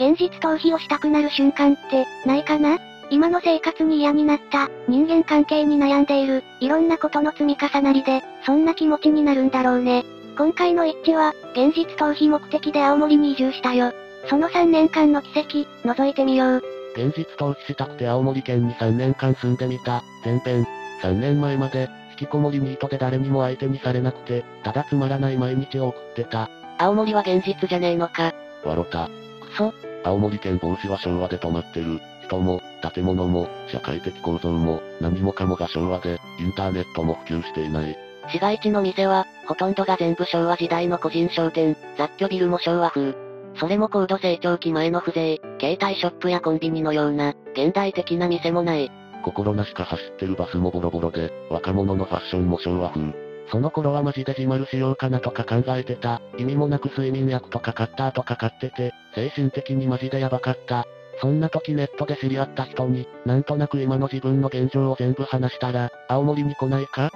現実逃避をしたくなる瞬間って、ないかな？今の生活に嫌になった、人間関係に悩んでいる、いろんなことの積み重なりで、そんな気持ちになるんだろうね。今回の一致は、現実逃避目的で青森に移住したよ。その3年間の軌跡、覗いてみよう。現実逃避したくて青森県に3年間住んでみた、前編。3年前まで、引きこもりニートで誰にも相手にされなくて、ただつまらない毎日を送ってた。青森は現実じゃねえのか。笑った。くそ。青森県某市は昭和で止まってる。人も、建物も、社会的構造も、何もかもが昭和で、インターネットも普及していない。市街地の店は、ほとんどが全部昭和時代の個人商店、雑居ビルも昭和風。それも高度成長期前の風情、携帯ショップやコンビニのような、現代的な店もない。心なしか走ってるバスもボロボロで、若者のファッションも昭和風。その頃はマジで自丸しようかなとか考えてた。意味もなく睡眠薬とかカッターとか買ってて、精神的にマジでやばかった。そんな時ネットで知り合った人に、なんとなく今の自分の現状を全部話したら、青森に来ないか？っ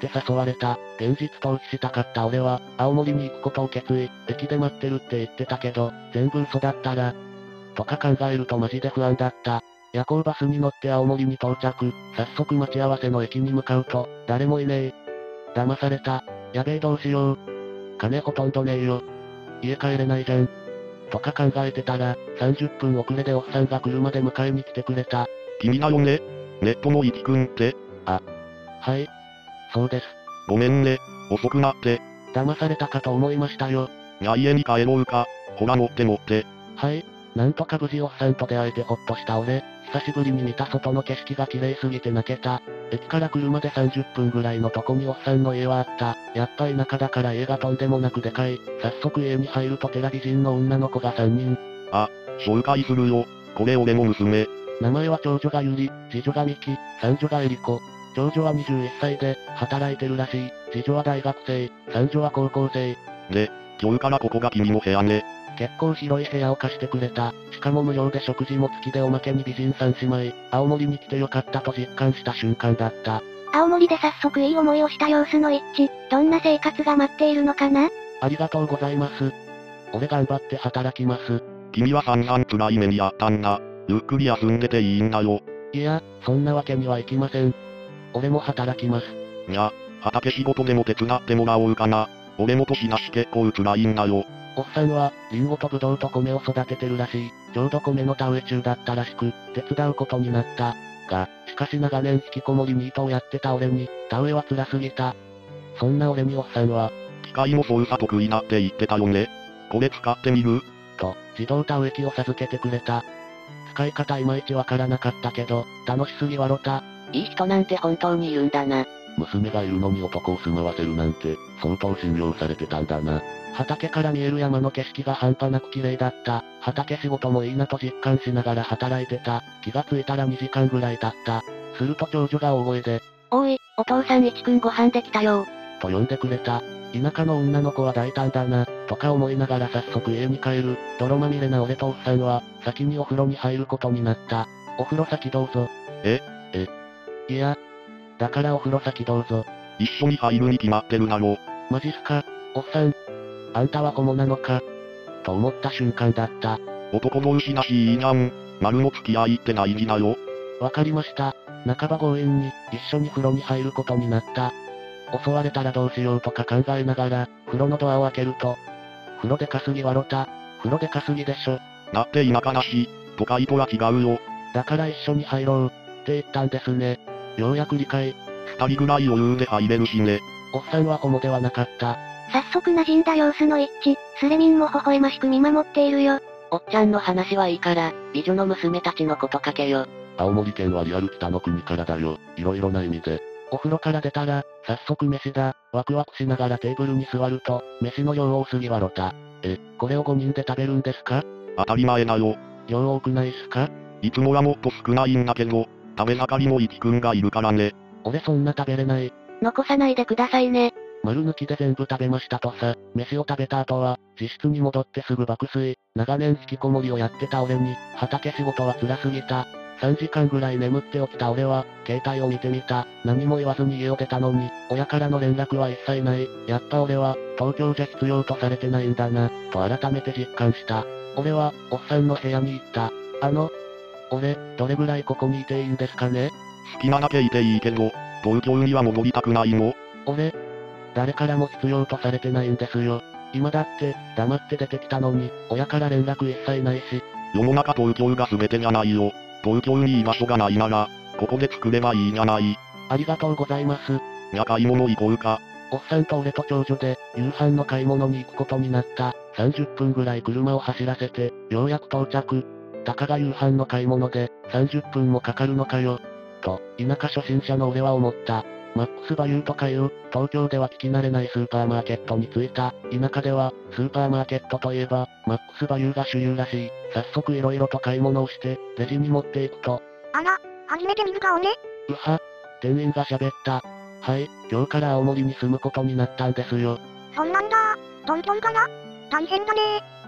て誘われた。現実逃避したかった俺は、青森に行くことを決意、駅で待ってるって言ってたけど、全部嘘だったら、とか考えるとマジで不安だった。夜行バスに乗って青森に到着、早速待ち合わせの駅に向かうと、誰もいねえ。騙された。やべえどうしよう。金ほとんどねえよ。家帰れないじゃん。とか考えてたら、30分遅れでおっさんが車で迎えに来てくれた。君だよね。ネットのいきくんって。あ。はい。そうです。ごめんね、遅くなって。騙されたかと思いましたよ。じゃあ家に帰ろうか。ほら乗って乗って。はい。なんとか無事おっさんと出会えてほっとした俺。久しぶりに見た外の景色が綺麗すぎて泣けた。駅から車で30分ぐらいのとこにおっさんの家はあった。やっぱ田舎だから家がとんでもなくでかい。早速家に入ると寺美人の女の子が3人。あ、紹介するよ。これ俺の娘。名前は長女がゆり、次女がみき、三女がえりこ。長女は21歳で、働いてるらしい。次女は大学生、三女は高校生。で、今日からここが君の部屋ね。結構広い部屋を貸してくれた。しかも無料で食事も付きでおまけに美人3姉妹、青森に来てよかったと実感した瞬間だった。青森で早速いい思いをした様子の一致、どんな生活が待っているのかな？ありがとうございます。俺頑張って働きます。君は散々辛い目にあったんだ。ゆっくり休んでていいんだよ。いや、そんなわけにはいきません。俺も働きます。いや、畑仕事でも手伝ってもらおうかな。俺も年だし結構辛いんだよ。おっさんは、リンゴとブドウと米を育ててるらしい。ちょうど米の田植え中だったらしく、手伝うことになった。が、しかし長年引きこもりニートをやってた俺に、田植えは辛すぎた。そんな俺におっさんは、機械も操作得意だって言ってたよね。これ使ってみる？と、自動田植え機を授けてくれた。使い方いまいちわからなかったけど、楽しすぎ笑った。いい人なんて本当にいるんだな。娘がいるのに男を住まわせるなんて、相当信用されてたんだな。畑から見える山の景色が半端なく綺麗だった。畑仕事もいいなと実感しながら働いてた。気がついたら2時間ぐらい経った。すると長女が大声で、おい、お父さん一くんご飯できたよ。と呼んでくれた。田舎の女の子は大胆だな、とか思いながら早速家に帰る。泥まみれな俺とおっさんは、先にお風呂に入ることになった。お風呂先どうぞ。いや、だからお風呂先どうぞ。一緒に入るに決まってるだろ。マジっすか、おっさん。あんたはホモなのかと思った瞬間だった。男同士だしいいじゃん。丸の付き合いって大事だよ。わかりました。半ば強引に、一緒に風呂に入ることになった。襲われたらどうしようとか考えながら、風呂のドアを開けると。風呂でかすぎ笑った。風呂でかすぎでしょ。だって田舎だし、都会とは違うよ。だから一緒に入ろう、って言ったんですね。ようやく理解。二人ぐらい余裕で入れるしね。おっさんはホモではなかった。早速馴染んだ様子の一致、スレミンも微笑ましく見守っているよ。おっちゃんの話はいいから、美女の娘たちのことかけよ。青森県はリアル北の国からだよ、いろいろな意味で。お風呂から出たら、早速飯だ、ワクワクしながらテーブルに座ると、飯の量多すぎ笑った。これを5人で食べるんですか？当たり前だよ。量多くないっすか？いつもはもっと少ないんだけど、食べ盛りのいきくんがいるからね。俺そんな食べれない。残さないでくださいね。丸抜きで全部食べましたとさ。飯を食べた後は、自室に戻ってすぐ爆睡。長年引きこもりをやってた俺に、畑仕事は辛すぎた。3時間ぐらい眠って起きた俺は、携帯を見てみた。何も言わずに家を出たのに、親からの連絡は一切ない。やっぱ俺は、東京じゃ必要とされてないんだな、と改めて実感した。俺は、おっさんの部屋に行った。俺、どれぐらいここにいていいんですかね？好きなだけいていいけど、東京には戻りたくないの？俺、誰からも必要とされてないんですよ。今だって、黙って出てきたのに、親から連絡一切ないし。世の中東京が全てじゃないよ。東京に居場所がないなら、ここで作ればいいじゃない。ありがとうございます。じゃあ買い物行こうか。おっさんと俺と長女で、夕飯の買い物に行くことになった。30分ぐらい車を走らせて、ようやく到着。たかが夕飯の買い物で、30分もかかるのかよ。と、田舎初心者の俺は思った。マックスバリューとかいう、東京では聞き慣れないスーパーマーケットに着いた。田舎では、スーパーマーケットといえば、マックスバリューが主流らしい。早速いろいろと買い物をして、レジに持っていくと。あら、初めて見る顔ね。うは、店員が喋った。はい、今日から青森に住むことになったんですよ。そんなんだ、東京から大変だね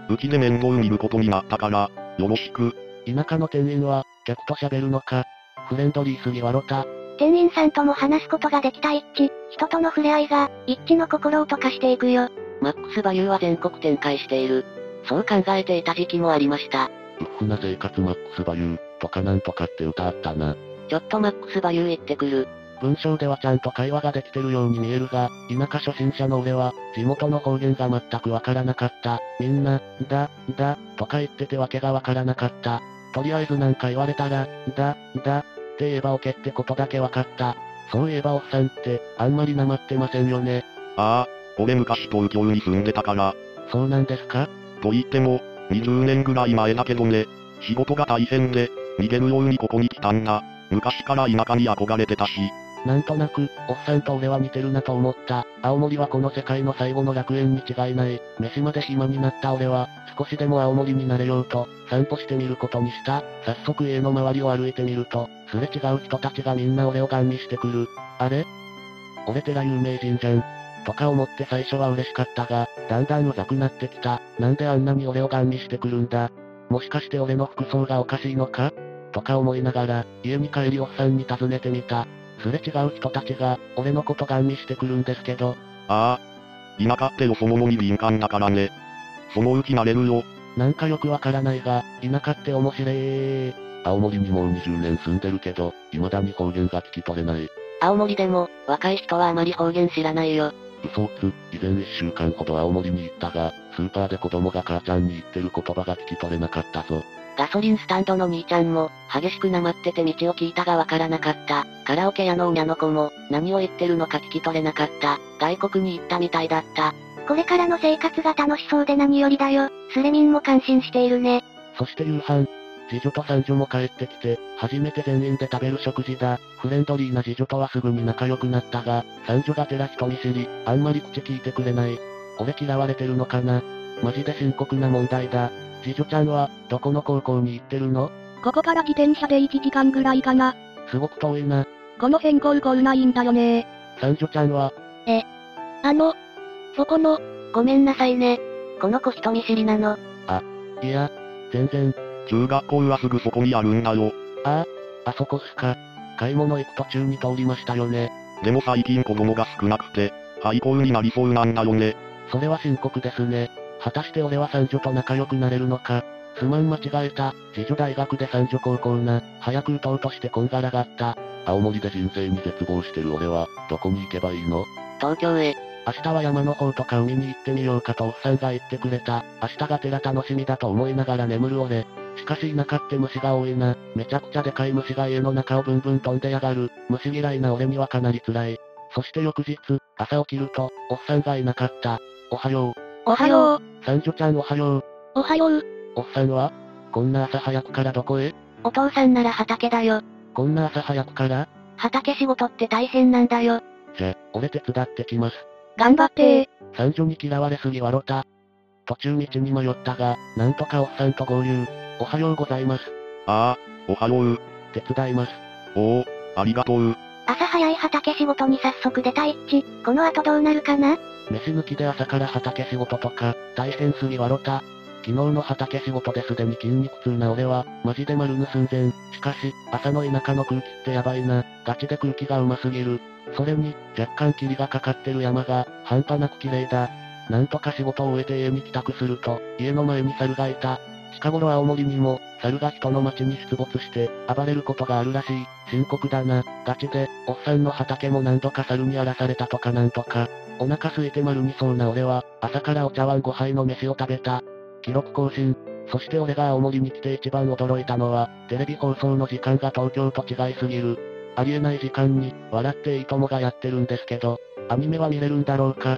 ー。うちで面倒見ることになったから、よろしく。田舎の店員は、客と喋るのか。フレンドリーすぎわろた。店員さんとも話すことができた一致、人との触れ合いが、一致の心を溶かしていくよ。マックスバリューは全国展開している。そう考えていた時期もありました。うっふな生活マックスバリュー、とかなんとかって歌あったな。ちょっとマックスバリュー行ってくる。文章ではちゃんと会話ができてるように見えるが、田舎初心者の俺は、地元の方言が全くわからなかった。みんな、だ、とか言っててわけがわからなかった。とりあえずなんか言われたら、だ、って言えばオケってことだけわかった。そういえばおっさんって、あんまりなまってませんよね。ああ、俺昔東京に住んでたから。そうなんですか？と言っても、20年ぐらい前だけどね。仕事が大変で、逃げるようにここに来たんだ。昔から田舎に憧れてたし。なんとなく、おっさんと俺は似てるなと思った。青森はこの世界の最後の楽園に違いない。飯まで暇になった俺は、少しでも青森になれようと、散歩してみることにした。早速家の周りを歩いてみると、すれ違う人たちがみんな俺をガン見してくる。あれ？俺寺有名人じゃん。とか思って最初は嬉しかったが、だんだんうざくなってきた。なんであんなに俺をガン見してくるんだ。もしかして俺の服装がおかしいのか？とか思いながら、家に帰りおっさんに尋ねてみた。すれ違う人たちが、俺のことガン見してくるんですけど。ああ。田舎ってよそ者に敏感だからね。そのうち慣れるよ。なんかよくわからないが、田舎って面白い。青森にもう20年住んでるけど、未だに方言が聞き取れない。青森でも、若い人はあまり方言知らないよ。嘘をつ、以前1週間ほど青森に行ったが、スーパーで子供が母ちゃんに言ってる言葉が聞き取れなかったぞ。ガソリンスタンドの兄ちゃんも、激しくなまってて道を聞いたがわからなかった。カラオケ屋の女の子も、何を言ってるのか聞き取れなかった。外国に行ったみたいだった。これからの生活が楽しそうで何よりだよ。スレミンも感心しているね。そして夕飯。次女と三女も帰ってきて、初めて全員で食べる食事だ。フレンドリーな次女とはすぐに仲良くなったが、三女がてら人見知り、あんまり口聞いてくれない。俺嫌われてるのかな。マジで深刻な問題だ。次女ちゃんは、どこの高校に行ってるの？ここから自転車で1時間ぐらいかな。すごく遠いな。この辺高校ないんだよねー。三女ちゃんは、そこの、ごめんなさいね。この子人見知りなの。あ、いや、全然。中学校はすぐそこにあるんだよ。ああ、あそこっすか。買い物行く途中に通りましたよね。でも最近子供が少なくて、廃校になりそうなんだよね。それは深刻ですね。果たして俺は三女と仲良くなれるのか。すまん間違えた。次女大学で三女高校な。早く打とうとしてこんがらがった。青森で人生に絶望してる俺は、どこに行けばいいの？東京へ。明日は山の方とか海に行ってみようかとおっさんが言ってくれた。明日がてら楽しみだと思いながら眠る俺。しかし田舎って虫が多いな。めちゃくちゃでかい虫が家の中をブンブン飛んでやがる。虫嫌いな俺にはかなり辛い。そして翌日、朝起きると、おっさんがいなかった。おはよう。おはよう。三女ちゃんおはよう。おはよう。おっさんは？こんな朝早くからどこへ？お父さんなら畑だよ。こんな朝早くから？畑仕事って大変なんだよ。じゃ、俺手伝ってきます。頑張ってー。三女に嫌われすぎわろた。途中道に迷ったが、なんとかおっさんと合流。おはようございます。ああ、おはよう。手伝います。おお、ありがとう。朝早い畑仕事に早速出た一致。この後どうなるかな？飯抜きで朝から畑仕事とか、大変すぎわろた。昨日の畑仕事ですでに筋肉痛な俺は、マジで丸ぬ寸前。しかし、朝の田舎の空気ってやばいな。ガチで空気がうますぎる。それに、若干霧がかかってる山が、半端なく綺麗だ。なんとか仕事を終えて家に帰宅すると、家の前に猿がいた。近頃青森にも、猿が人の町に出没して、暴れることがあるらしい。深刻だな。ガチで、おっさんの畑も何度か猿に荒らされたとかなんとか。お腹空いて丸にそうな俺は、朝からお茶碗5杯の飯を食べた。記録更新。そして俺が青森に来て一番驚いたのは、テレビ放送の時間が東京と違いすぎる。ありえない時間に、笑っていいともがやってるんですけど、アニメは見れるんだろうか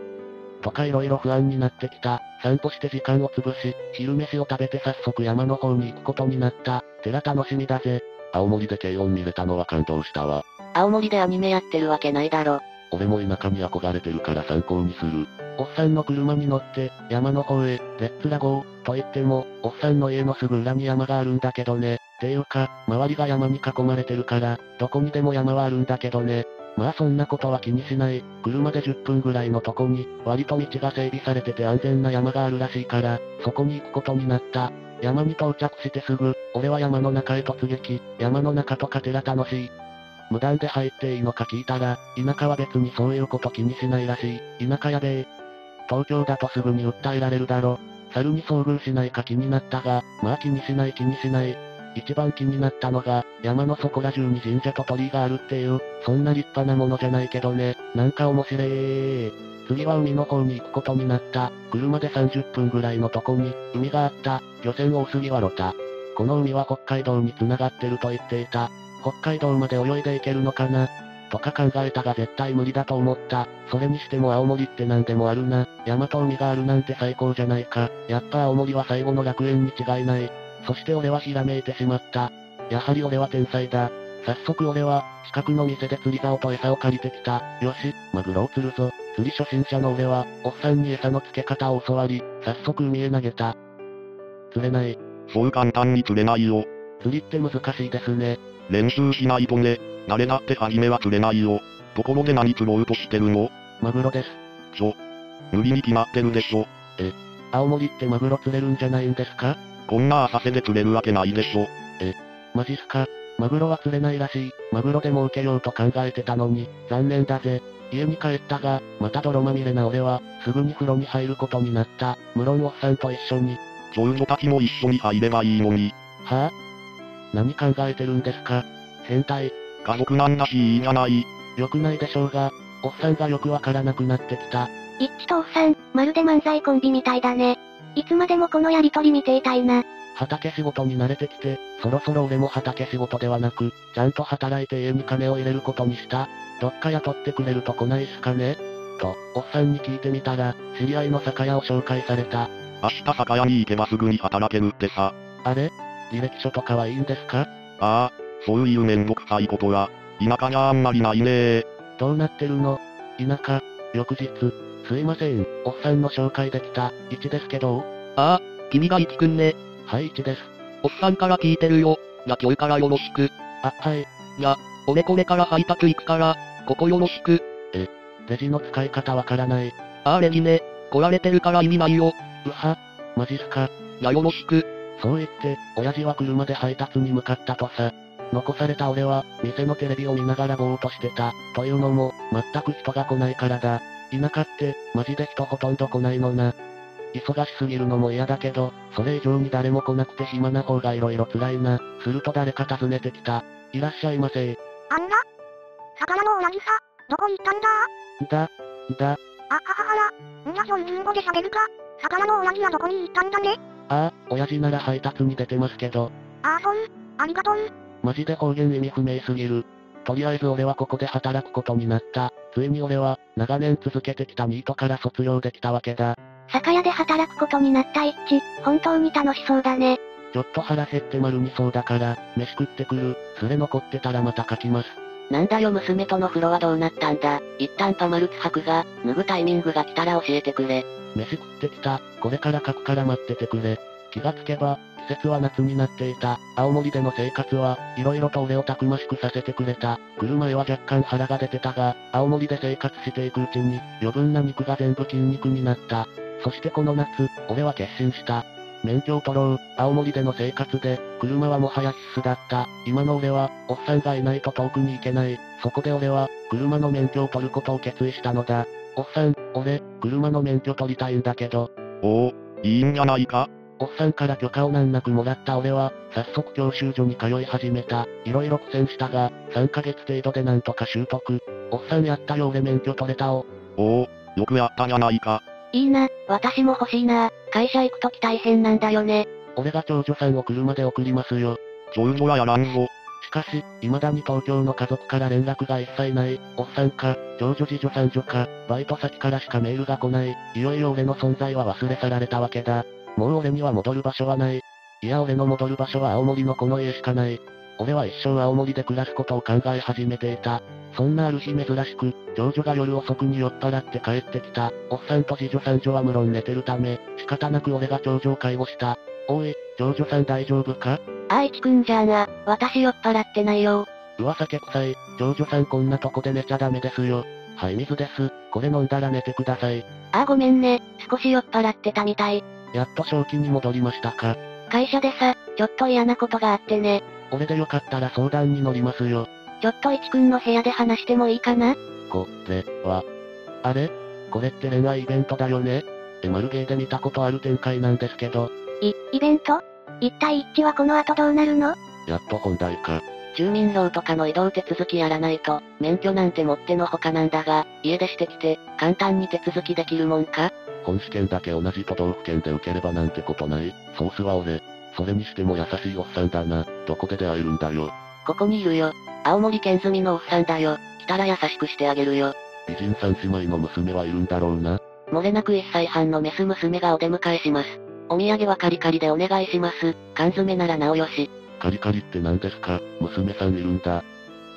とか色々不安になってきた。散歩して時間を潰し、昼飯を食べて早速山の方に行くことになった。てら楽しみだぜ。青森で軽音見れたのは感動したわ。青森でアニメやってるわけないだろ。俺も田舎に憧れてるから参考にする。おっさんの車に乗って、山の方へ、レッツラゴー、と言っても、おっさんの家のすぐ裏に山があるんだけどね。ていうか、周りが山に囲まれてるから、どこにでも山はあるんだけどね。まあそんなことは気にしない。車で10分ぐらいのとこに、割と道が整備されてて安全な山があるらしいから、そこに行くことになった。山に到着してすぐ、俺は山の中へ突撃。山の中とかてら楽しい。無断で入っていいのか聞いたら、田舎は別にそういうこと気にしないらしい。田舎やべえ。東京だとすぐに訴えられるだろ。猿に遭遇しないか気になったが、まあ気にしない。一番気になったのが、山の底ら中に神社と鳥居があるっていう、そんな立派なものじゃないけどね。なんか面白い。次は海の方に行くことになった。車で30分ぐらいのとこに、海があった。漁船大杉はロタ。この海は北海道に繋がってると言っていた。北海道まで泳いでいけるのかなとか考えたが絶対無理だと思った。それにしても青森って何でもあるな。山と海があるなんて最高じゃないか。やっぱ青森は最後の楽園に違いない。そして俺はひらめいてしまった。やはり俺は天才だ。早速俺は、近くの店で釣り竿と餌を借りてきた。よし、マグロを釣るぞ。釣り初心者の俺は、おっさんに餌の付け方を教わり、早速海へ投げた。釣れない。そう簡単に釣れないよ。釣りって難しいですね。練習しないとね。慣れなって初めは釣れないよ。ところで何釣ろうとしてるの？マグロです。ちょ。無理に決まってるでしょ。青森ってマグロ釣れるんじゃないんですか？こんな浅瀬で釣れるわけないでしょ。マジっすか。マグロは釣れないらしい。マグロでも受けようと考えてたのに、残念だぜ。家に帰ったが、また泥まみれな俺は、すぐに風呂に入ることになった。無論おっさんと一緒に。少女たちも一緒に入ればいいのに。はぁ？何考えてるんですか。変態。家族なんだしいいじゃない。良くないでしょうが、おっさんがよくわからなくなってきた。イッチとおっさん、まるで漫才コンビみたいだね。いつまでもこのやりとり見ていたいな。畑仕事に慣れてきて、そろそろ俺も畑仕事ではなく、ちゃんと働いて家に金を入れることにした。どっか雇ってくれるとこないっすかねと、おっさんに聞いてみたら、知り合いの酒屋を紹介された。明日酒屋に行けばすぐに働けるってさ。あれ？履歴書とかはいいんですか？ああ、そういうめんどくさいことは、田舎にはあんまりないねー。どうなってるの？田舎。翌日。すいません、おっさんの紹介できた、1ですけど。ああ、君が1くんね。はい、1です。おっさんから聞いてるよ。じゃ今日からよろしく。あ、はい。じゃ、俺これから配達行くから、ここよろしく。レジの使い方わからない。ああ、レジね。来られてるから意味ないよ。うは、マジっすか。じゃよろしく。そう言って、親父は車で配達に向かったとさ。残された俺は、店のテレビを見ながらぼーっとしてた。というのも、全く人が来ないからだ。田舎って、マジで人ほとんど来ないのな。忙しすぎるのも嫌だけど、それ以上に誰も来なくて暇な方が色々辛いな。すると誰か訪ねてきた。いらっしゃいませ。あんら？魚のうなぎさ、どこ行ったんだ？あははら、んら標準語で喋るか？魚のうなぎはどこに行ったんだね？ああ、親父なら配達に出てますけど。ああそう、ありがとう。マジで方言意味不明すぎる。とりあえず俺はここで働くことになった。ついに俺は、長年続けてきたニートから卒業できたわけだ。酒屋で働くことになったイッチ、本当に楽しそうだね。ちょっと腹減って丸にそうだから、飯食ってくる。すれ残ってたらまた書きます。なんだよ娘との風呂はどうなったんだ。一旦パマルツ吐くが、脱ぐタイミングが来たら教えてくれ。飯食ってきた。これから書くから待っててくれ。気がつけば、季節は夏になっていた。青森での生活は、色々と俺をたくましくさせてくれた。来る前は若干腹が出てたが、青森で生活していくうちに、余分な肉が全部筋肉になった。そしてこの夏、俺は決心した。免許を取ろう。青森での生活で、車はもはや必須だった。今の俺は、おっさんがいないと遠くに行けない。そこで俺は、車の免許を取ることを決意したのだ。おっさん、俺、車の免許取りたいんだけど。おお、いいんじゃないか。おっさんから許可を難なくもらった俺は、早速教習所に通い始めた。いろいろ苦戦したが、3ヶ月程度でなんとか習得。おっさんやったよ俺免許取れたを。おお、よくやったじゃないか。いいな、私も欲しいな。会社行くとき大変なんだよね。俺が長女さんを車で送りますよ。長女はやらんぞ。しかし、未だに東京の家族から連絡が一切ない。おっさんか、長女次女三女か、バイト先からしかメールが来ない。いよいよ俺の存在は忘れ去られたわけだ。もう俺には戻る場所はない。いや俺の戻る場所は青森のこの家しかない。俺は一生青森で暮らすことを考え始めていた。そんなある日珍しく、長女が夜遅くに酔っ払って帰ってきた。おっさんと次女三女は無論寝てるため、仕方なく俺が長女を介護した。おい、長女さん大丈夫か？あいちくんじゃあな、私酔っ払ってないよ。うわ酒臭い、長女さんこんなとこで寝ちゃダメですよ。はい水です、これ飲んだら寝てください。あごめんね、少し酔っ払ってたみたい。やっと正気に戻りましたか。会社でさ、ちょっと嫌なことがあってね。俺でよかったら相談に乗りますよ。ちょっといちくんの部屋で話してもいいかな？これは、あれ？これって恋愛イベントだよね？マルゲーで見たことある展開なんですけど。イベント？一対一はこの後どうなるの？やっと本題か。住民票とかの移動手続きやらないと、免許なんてもってのほかなんだが、家出してきて、簡単に手続きできるもんか？本試験だけ同じ都道府県で受ければなんてことない。ソースは俺。それにしても優しいおっさんだな。どこで出会えるんだよ。ここにいるよ。青森県住みのおっさんだよ。来たら優しくしてあげるよ。美人三姉妹の娘はいるんだろうな。漏れなく1歳半のメス娘がお出迎えします。お土産はカリカリでお願いします。缶詰ならなおよし。カリカリって何ですか？娘さんいるんだ。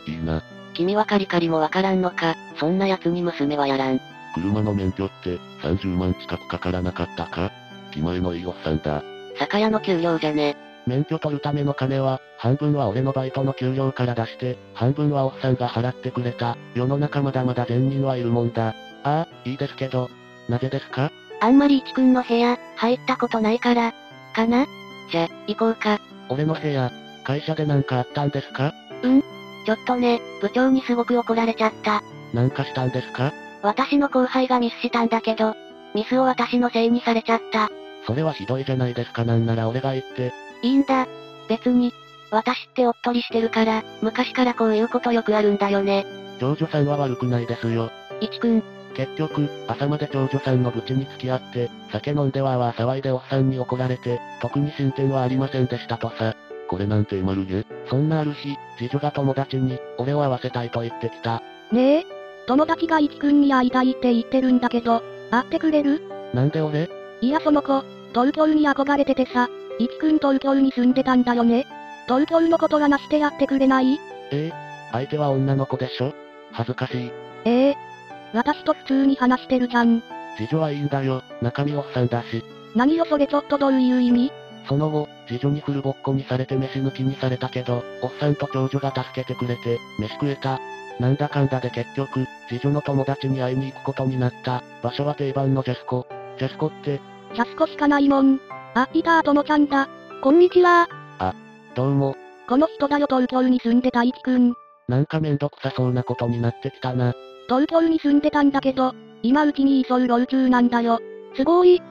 いいな。君はカリカリもわからんのか。そんな奴に娘はやらん。車の免許って30万近くかからなかったか？気前のいいおっさんだ。酒屋の給料じゃね。免許取るための金は、半分は俺のバイトの給料から出して、半分はおっさんが払ってくれた。世の中まだまだ善人はいるもんだ。ああ、いいですけど、なぜですか？あんまりいちくんの部屋、入ったことないから、かな？じゃ、行こうか。俺の部屋、会社でなんかあったんですか？うん。ちょっとね、部長にすごく怒られちゃった。なんかしたんですか？私の後輩がミスしたんだけど、ミスを私のせいにされちゃった。それはひどいじゃないですか。なんなら俺が言って。いいんだ。別に。私っておっとりしてるから、昔からこういうことよくあるんだよね。長女さんは悪くないですよ。いちくん。結局、朝まで長女さんの愚痴に付き合って、酒飲んでわーわー騒いでおっさんに怒られて、特に進展はありませんでしたとさ。これなんてまるげ。そんなある日、次女が友達に、俺を会わせたいと言ってきた。ねえ？友達がいちくんに会いたいって言ってるんだけど、会ってくれる？なんで俺？いやその子、東京に憧れててさ、いちくん東京に住んでたんだよね。東京のこと話してやってくれない？相手は女の子でしょ？恥ずかしい。私と普通に話してるじゃん。次女はいいんだよ、中身おっさんだし。何よそれちょっとどういう意味？その後、次女にフルボッコにされて飯抜きにされたけど、おっさんと長女が助けてくれて、飯食えた。なんだかんだで結局、次女の友達に会いに行くことになった。場所は定番のジャスコ。ジャスコって。ジャスコしかないもん。あ、いたーともちゃんだ。こんにちは。あ、どうも。この人だよ東京に住んでたいちくん。なんかめんどくさそうなことになってきたな。東京に住んでたんだけど、今うちに居候中なんだよ。すごい。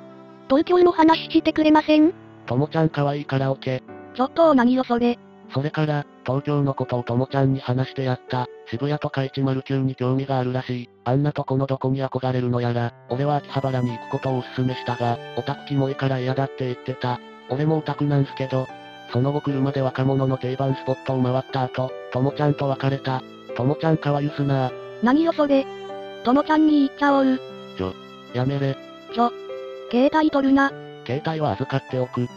東京の話してくれません？ともちゃん可愛いからオケ。ちょっと何よそれ。それから、東京のことをともちゃんに話してやった。渋谷とか109に興味があるらしい。あんなとこのどこに憧れるのやら、俺は秋葉原に行くことをおすすめしたが、オタクキモいから嫌だって言ってた。俺もオタクなんすけど。その後車で若者の定番スポットを回った後、ともちゃんと別れた。ともちゃんかわゆすなー。何よそれ。ともちゃんに言っちゃおう。やめれ。携帯取るな。携帯は預かっておく。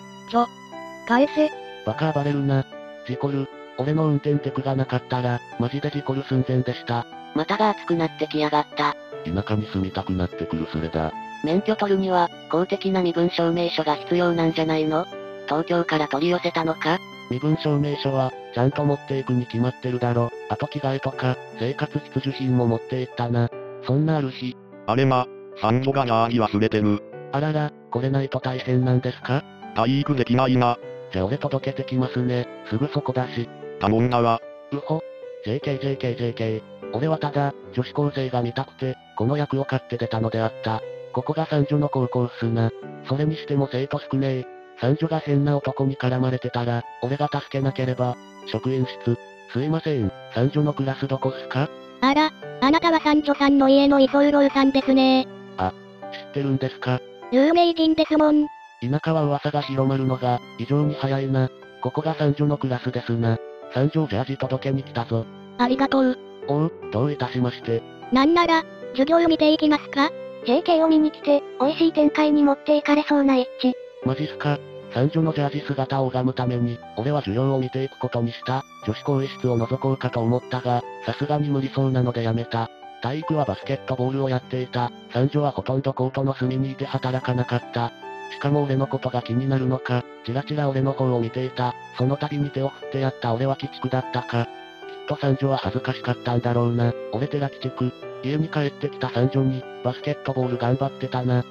返せ。バカ暴れるな。事故る。俺の運転テクがなかったら、マジで事故る寸前でした。股が熱くなってきやがった。田舎に住みたくなってくるそれだ。免許取るには、公的な身分証明書が必要なんじゃないの？東京から取り寄せたのか？身分証明書は、ちゃんと持っていくに決まってるだろ。あと着替えとか、生活必需品も持っていったな。そんなある日。あれま、三女がなーに忘れてる。あらら、これないと大変なんですか？体育できないな。じゃあ俺届けてきますね。すぐそこだし。頼んだわ。うほ。JKJKJK。俺はただ、女子高生が見たくて、この役を買って出たのであった。ここが三女の高校っすな。それにしても生徒少ねえ。三女が変な男に絡まれてたら、俺が助けなければ。職員室。すいません、三女のクラスどこっすか？あら、あなたは三女さんの家の居候さんですね。あ、知ってるんですか？有名人ですもん。田舎は噂が広まるのが、異常に早いな。ここが三女のクラスですな。三女ジャージ届けに来たぞ。ありがとう。おう、どういたしまして。なんなら、授業を見ていきますか？ JK を見に来て、美味しい展開に持っていかれそうなエッチ。マジっすか？三女のジャージ姿を拝むために、俺は授業を見ていくことにした。女子更衣室を覗こうかと思ったが、さすがに無理そうなのでやめた。体育はバスケットボールをやっていた。三女はほとんどコートの隅にいて働かなかった。しかも俺のことが気になるのか、チラチラ俺の方を見ていた。その度に手を振ってやった俺は鬼畜だったか。きっと三女は恥ずかしかったんだろうな。俺寺鬼畜。家に帰ってきた三女に、バスケットボール頑張ってたな。っ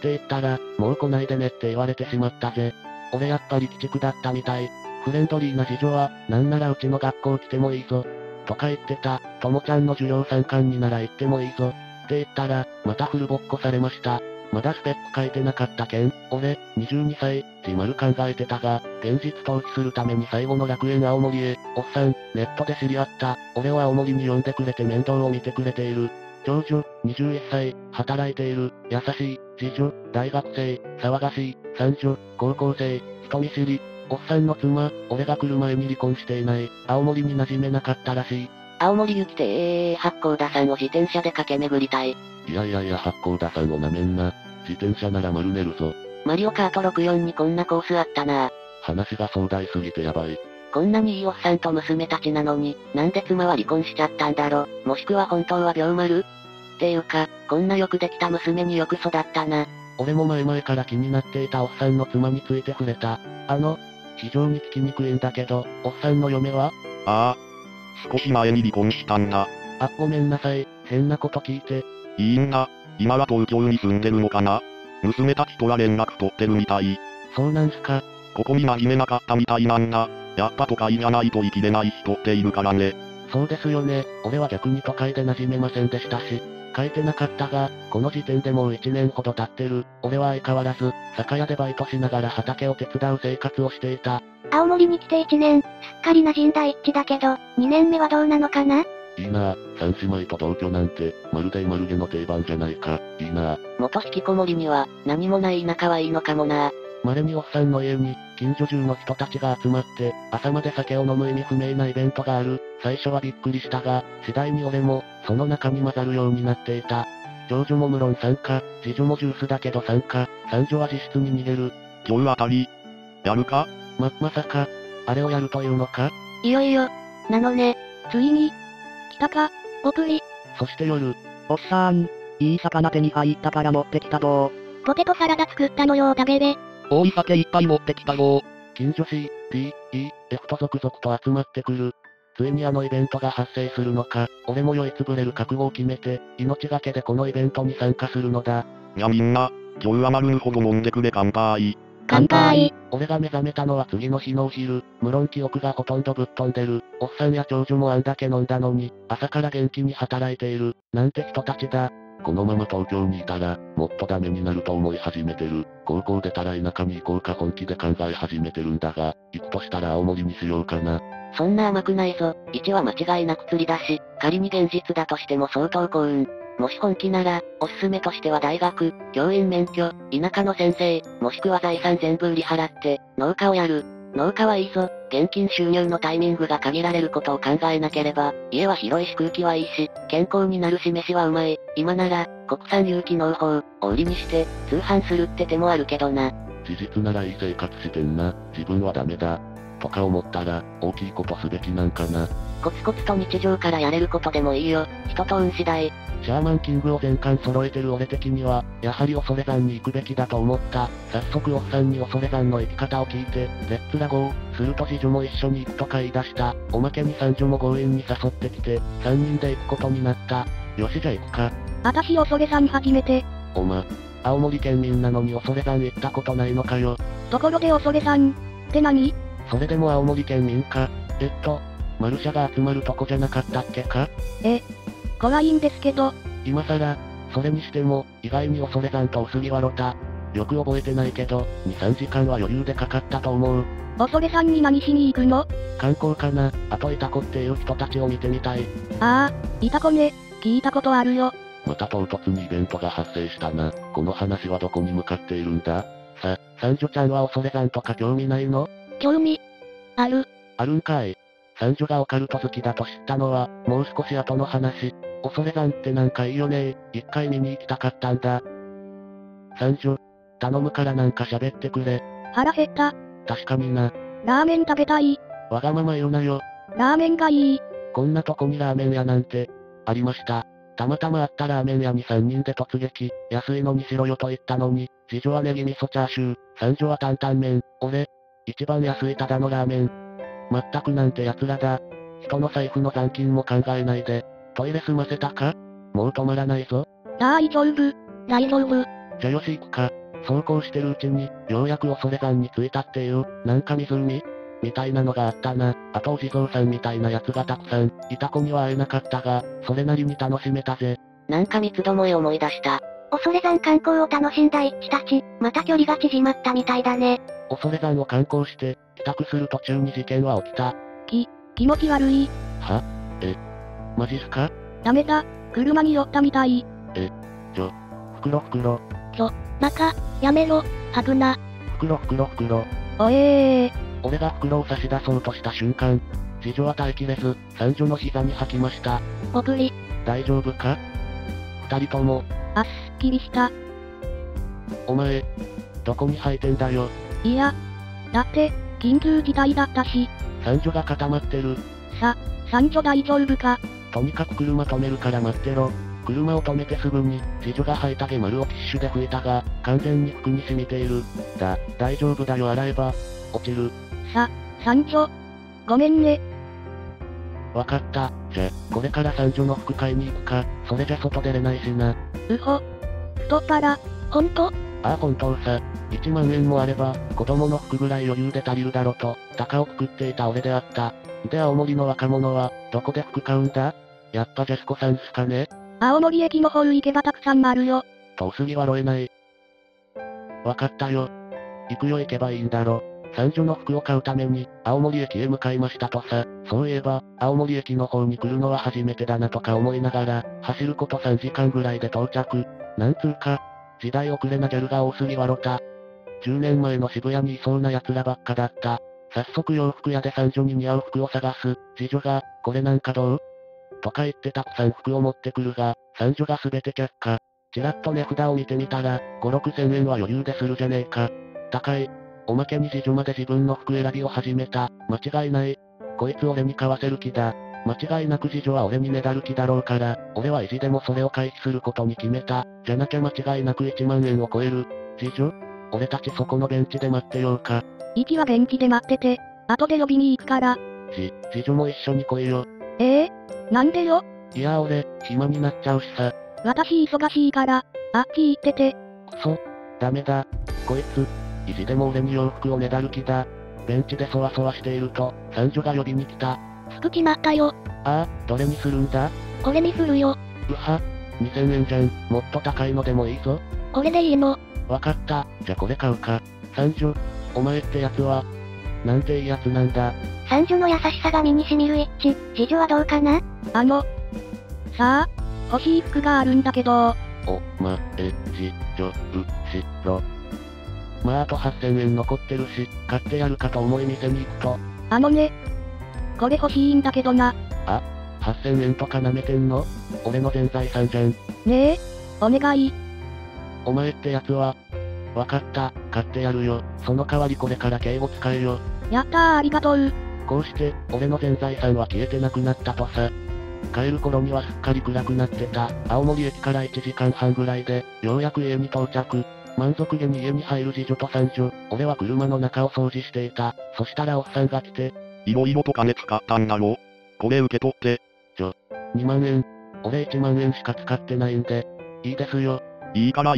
て言ったら、もう来ないでねって言われてしまったぜ。俺やっぱり鬼畜だったみたい。フレンドリーな次女は、なんならうちの学校来てもいいぞ。とか言ってた。ともちゃんの授業参観になら行ってもいいぞ。って言ったら、またフルボッコされました。まだスペック書いてなかったけん、俺、22歳、自丸考えてたが、現実逃避するために最後の楽園青森へ、おっさん、ネットで知り合った、俺を青森に呼んでくれて面倒を見てくれている。長女、21歳、働いている、優しい、次女、大学生、騒がしい、三女、高校生、人見知り、おっさんの妻、俺が来る前に離婚していない、青森に馴染めなかったらしい。青森行きて八甲田山を自転車で駆け巡りたい。いやいやいや八甲田山をなめんな。自転車なら丸寝るぞ。マリオカート64にこんなコースあったな。話が壮大すぎてやばい。こんなにいいおっさんと娘たちなのに、なんで妻は離婚しちゃったんだろ。もしくは本当は病丸？っていうか、こんなよくできた娘によく育ったな。俺も前々から気になっていたおっさんの妻について触れた。非常に聞きにくいんだけど、おっさんの嫁は？ああ。少し前に離婚したんだ。あ、ごめんなさい。変なこと聞いて。いいんだ。今は東京に住んでるのかな？娘たちとは連絡取ってるみたい。そうなんすか。ここに馴染めなかったみたいなんだ。やっぱ都会じゃないと生きれない人っているからね。そうですよね。俺は逆に都会で馴染めませんでしたし。書いてなかったが、この時点でもう1年ほど経ってる。俺は相変わらず、酒屋でバイトしながら畑を手伝う生活をしていた。青森に来て1年、すっかり馴染んだ一致だけど、2年目はどうなのかな？いいなぁ、三姉妹と同居なんて、まるで丸毛の定番じゃないか、いいなぁ。元引きこもりには、何もない田舎はいいのかもなぁ。稀におっさんの家に、近所中の人たちが集まって、朝まで酒を飲む意味不明なイベントがある。最初はびっくりしたが、次第に俺も、その中に混ざるようになっていた。長女も無論参加、次女もジュースだけど参加、三女は自室に逃げる。今日あたり、やるか？まさか、あれをやるというのか？いよいよ、なのね、ついに、来たか、ポプリ。そして夜、おっさん、いい魚手に入ったから持ってきたぞ。ポテトサラダ作ったのよ食べれ。大い酒いっぱい持ってきたぞ。近所 C、D、E、F と続々と集まってくる。ついにあのイベントが発生するのか、俺も酔いつぶれる覚悟を決めて、命がけでこのイベントに参加するのだ。いやみんな、今日は丸ほど飲んでくれ乾杯。乾杯。俺が目覚めたのは次の日のお昼、無論記憶がほとんどぶっ飛んでる。おっさんや長女もあんだけ飲んだのに、朝から元気に働いている、なんて人たちだ。このまま東京にいたら、もっとダメになると思い始めてる。高校出たら田舎に行こうか本気で考え始めてるんだが、行くとしたら青森にしようかな。そんな甘くないぞ。1は間違いなく釣りだし、仮に現実だとしても相当幸運。もし本気なら、おすすめとしては大学、教員免許、田舎の先生、もしくは財産全部売り払って、農家をやる。農家はいいぞ。現金収入のタイミングが限られることを考えなければ、家は広いし空気はいいし、健康になるし飯はうまい。今なら、国産有機農法を売りにして、通販するって手もあるけどな。事実ならいい生活してんな。自分はダメだ。とか思ったら、大きいことすべきなんかな。コツコツと日常からやれることでもいいよ。人と運次第。シャーマンキングを全巻揃えてる俺的には、やはり恐山に行くべきだと思った。早速おっさんに恐山の行き方を聞いて、レッツラゴー、すると次女も一緒に行くとか言い出した。おまけに三女も強引に誘ってきて、三人で行くことになった。よしじゃ行くか。あたし恐山初めて。おま、青森県民なのに恐山行ったことないのかよ。ところで恐山、って何？それでも青森県民か。マルシャが集まるとこじゃなかったっけか？怖いんですけど。今さら、それにしても、意外に恐山と薄着はロタ。よく覚えてないけど、2、3時間は余裕でかかったと思う。ボソゲさんに何しに行くの？観光かな。あとイタコっていう人たちを見てみたい。ああ、イタコね、聞いたことあるよ。また唐突にイベントが発生したな。この話はどこに向かっているんだ？三女ちゃんは恐山とか興味ないの？興味ある。あるんかい。三女がオカルト好きだと知ったのは、もう少し後の話。恐山ってなんかいいよね。一回見に行きたかったんだ。三女、頼むからなんか喋ってくれ。腹減った。確かにな。ラーメン食べたい。わがまま言うなよ。ラーメンがいい。こんなとこにラーメン屋なんて、ありました。たまたまあったラーメン屋に3人で突撃。安いのにしろよと言ったのに、次女はネギ味噌チャーシュー、三女は担々麺、俺、一番安いただのラーメン。まったくなんて奴らだ。人の財布の残金も考えないで。トイレ済ませたか？もう止まらないぞ。大丈夫、大丈夫。じゃよし行くか。そうこうしてるうちに、ようやく恐山に着いたっていう、なんか湖みたいなのがあったな。あとお地蔵さんみたいなやつがたくさん。イタコには会えなかったが、それなりに楽しめたぜ。なんか三つどもえ思い出した。恐山観光を楽しんだ一致たち、また距離が縮まったみたいだね。恐山を観光して、帰宅する途中に事件は起きた。気持ち悪い。は？マジっすか？ダメだ、車に酔ったみたい。袋。中、やめろ、危な。袋。おえー。俺が袋を差し出そうとした瞬間、次女は耐えきれず、三女の膝に吐きました。おくり。大丈夫か？二人とも。あっすっきりした。お前、どこに吐いてんだよ。いや、だって、緊急事態だったし。三女が固まってる。三女大丈夫か？とにかく車止めるから待ってろ。車を止めてすぐに、次女が吐いたゲマルをティッシュで拭いたが、完全に服に染みている。大丈夫だよ洗えば、落ちる。三女。ごめんね。わかった。じゃ、これから三女の服買いに行くか。それじゃ外出れないしな。うほ。太っ腹、ほんと？ああ本当さ。1万円もあれば、子供の服ぐらい余裕で足りるだろと、鷹をくくっていた俺であった。で青森の若者は、どこで服買うんだ？やっぱジェスコさんっすかね？青森駅の方行けばたくさんあるよ。遠すぎはろえない。わかったよ。行くよ行けばいいんだろ。三女の服を買うために、青森駅へ向かいましたとさ。そういえば、青森駅の方に来るのは初めてだなとか思いながら、走ること3時間ぐらいで到着。なんつうか、時代遅れなギャルが多すぎわろた。10年前の渋谷にいそうな奴らばっかだった。早速洋服屋で三女に似合う服を探す。次女が、これなんかどう？とか言ってたくさん服を持ってくるが、三女が全て却下。ちらっと値札を見てみたら、5、6千円は余裕でするじゃねえか。高い。おまけに次女まで自分の服選びを始めた。間違いない。こいつ俺に買わせる気だ。間違いなく次女は俺にねだる気だろうから、俺は意地でもそれを回避することに決めた。じゃなきゃ間違いなく1万円を超える。次女？俺たちそこのベンチで待ってようか。息はベンチで待ってて、後で呼びに行くから。次女も一緒に来いよ。なんでよ？いや俺、暇になっちゃうしさ。私忙しいから、あっち行ってて。くそ、ダメだ。こいつ。意地でも俺に洋服をねだる気だ。ベンチでそわそわしていると、三女が呼びに来た。服決まったよ。ああ、どれにするんだ？これにするよ。うは、2千円じゃん。もっと高いのでもいいぞ。これでいいの。わかった、じゃこれ買うか。三女、お前ってやつは、なんていいやつなんだ。三女の優しさが身に染みる一致。次女はどうかな？さあ、欲しい服があるんだけど。次女、まああと8千円残ってるし、買ってやるかと思い店に行くと。あのね、これ欲しいんだけどな。あ、8千円とか舐めてんの？俺の全財産じゃん。ねえ、お願い。お前ってやつは、わかった、買ってやるよ。その代わりこれから敬語使えよ。やったーありがとう。こうして、俺の全財産は消えてなくなったとさ。帰る頃にはすっかり暗くなってた。青森駅から1時間半ぐらいで、ようやく家に到着。満足げに家に入る次女と三女、俺は車の中を掃除していた。そしたらおっさんが来て、いろいろと金使ったんだろ？これ受け取って。2万円。俺1万円しか使ってないんで、いいですよ。いいから。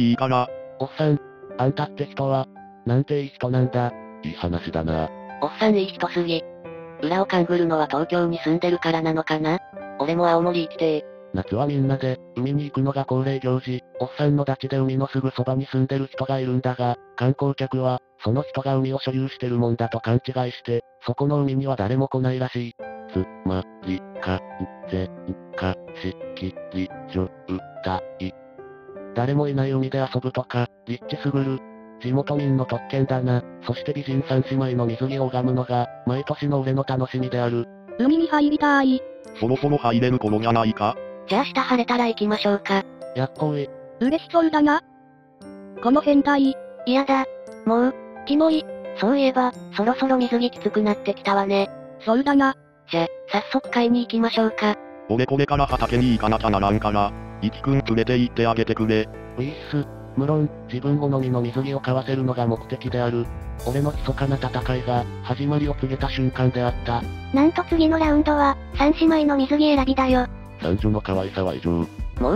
おっさん、あんたって人は、なんていい人なんだ。いい話だな。おっさんいい人すぎ。裏を勘ぐるのは東京に住んでるからなのかな？俺も青森行きてー。夏はみんなで、海に行くのが恒例行事。おっさんの立ちで海のすぐそばに住んでる人がいるんだが、観光客は、その人が海を所有してるもんだと勘違いして、そこの海には誰も来ないらしい。つまり、か、ぜ、か、し、き、り、じょ、う、た、い。誰もいない海で遊ぶとか、立地すぐる。地元民の特権だな。そして美人三姉妹の水着を拝むのが、毎年の俺の楽しみである。海に入りたい。そろそろ入れる頃じゃないか。じゃあ下晴れたら行きましょうか。やっこい。嬉しそうだな。この変態。嫌だ。もう、キモい。そういえば、そろそろ水着きつくなってきたわね。そうだな。じゃ、早速買いに行きましょうか。俺これから畑に行かなきゃならんから、いきくん連れて行ってあげてくれ。ういっす。無論、自分好みの水着を買わせるのが目的である。俺の密かな戦いが、始まりを告げた瞬間であった。なんと次のラウンドは、三姉妹の水着選びだよ。三女の可愛さは異常。もう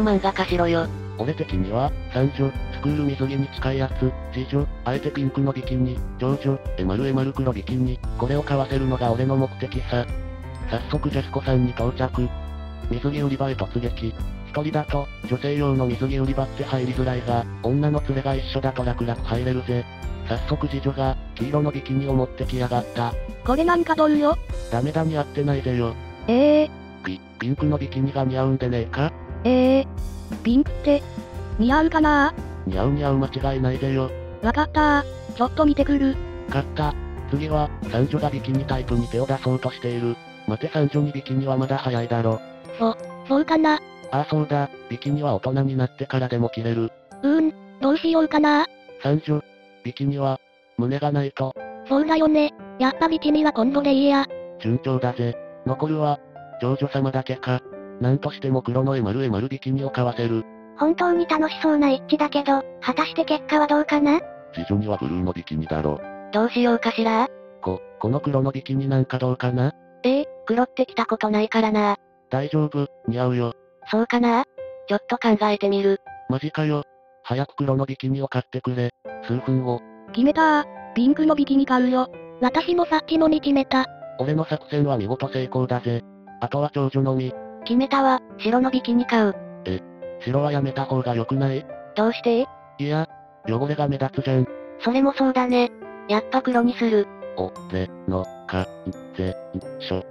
漫画化しろよ。俺的には、三女、スクール水着に近いやつ、次女、あえてピンクのビキニ、長女、○○黒ビキニ、これを買わせるのが俺の目的さ。早速ジェスコさんに到着。水着売り場へ突撃。一人だと、女性用の水着売り場って入りづらいが、女の連れが一緒だと楽々入れるぜ。早速次女が、黄色のビキニを持ってきやがった。これなんかどうよ？ダメだに合ってないぜよ。ピンクのビキニが似合うんでねえか？ピンクって、似合うかなー？似合う間違いないぜよ。わかったー、ちょっと見てくる。わかった。次は、三女がビキニタイプに手を出そうとしている。待て三女にビキニはまだ早いだろ。そうかな。あそうだ、ビキニは大人になってからでも着れる。どうしようかな。三女、ビキニは、胸がないと。そうだよね、やっぱビキニは今度でいいや。順調だぜ。残るは、長女様だけか。なんとしても黒の○○ビキニを買わせる。本当に楽しそうな一致だけど、果たして結果はどうかな。次女にはブルーのビキニだろ。どうしようかしら。この黒のビキニなんかどうかな。黒って着たことないからな。大丈夫、似合うよ。そうかな？ちょっと考えてみる。マジかよ。早く黒のビキニを買ってくれ。数分後。決めたー。ピンクのビキニ買うよ。私もさっきのに決めた。俺の作戦は見事成功だぜ。あとは長女のみ。決めたわ。白のビキニ買う。白はやめた方が良くない？どうして？いや、汚れが目立つじゃん。それもそうだね。やっぱ黒にする。お、ぜ、の、か、ぜ、しょ、う、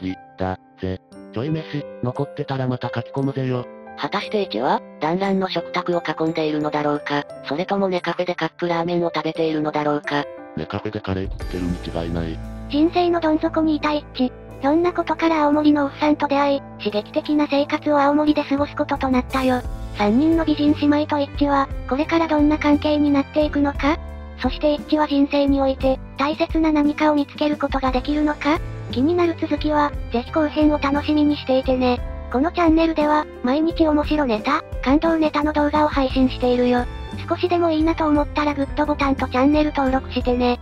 り、だ、ぜ。ちょい飯、残ってたらまた書き込むぜよ。果たして1は、団らんの食卓を囲んでいるのだろうか、それともネカフェでカップラーメンを食べているのだろうか。ネカフェでカレー食ってるに違いない。人生のどん底にいた一致。そんなことから青森のおっさんと出会い、刺激的な生活を青森で過ごすこととなったよ。3人の美人姉妹と一致は、これからどんな関係になっていくのか。そして一致は人生において、大切な何かを見つけることができるのか。気になる続きは、ぜひ後編を楽しみにしていてね。このチャンネルでは、毎日面白ネタ、感動ネタの動画を配信しているよ。少しでもいいなと思ったらグッドボタンとチャンネル登録してね。